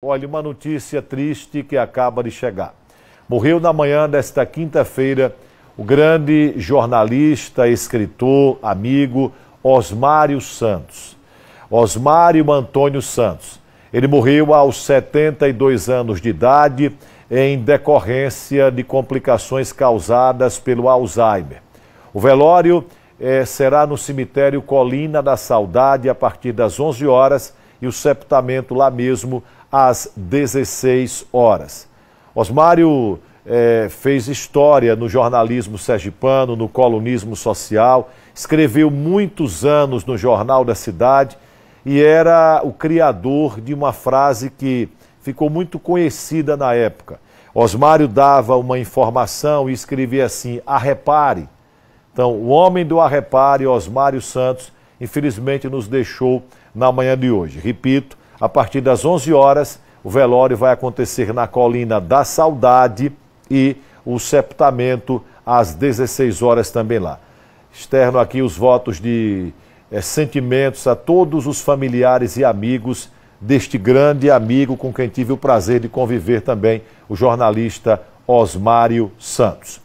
Olha, uma notícia triste que acaba de chegar. Morreu na manhã desta quinta-feira o grande jornalista, escritor, amigo Osmário Santos. Osmário Antônio Santos. Ele morreu aos 72 anos de idade em decorrência de complicações causadas pelo Alzheimer. O velório será no cemitério Colina da Saudade a partir das 11 horas e o sepultamento lá mesmo às 16 horas. Osmário fez história no jornalismo sergipano, no colunismo social, escreveu muitos anos no Jornal da Cidade e era o criador de uma frase que ficou muito conhecida na época. Osmário dava uma informação e escrevia assim: "Arrepare". Então, o homem do Arrepare, Osmário Santos, infelizmente nos deixou na manhã de hoje. Repito, a partir das 11 horas, o velório vai acontecer na Colina da Saudade e o sepultamento às 16 horas também lá. Externo aqui os votos de sentimentos a todos os familiares e amigos deste grande amigo com quem tive o prazer de conviver também, o jornalista Osmário Santos.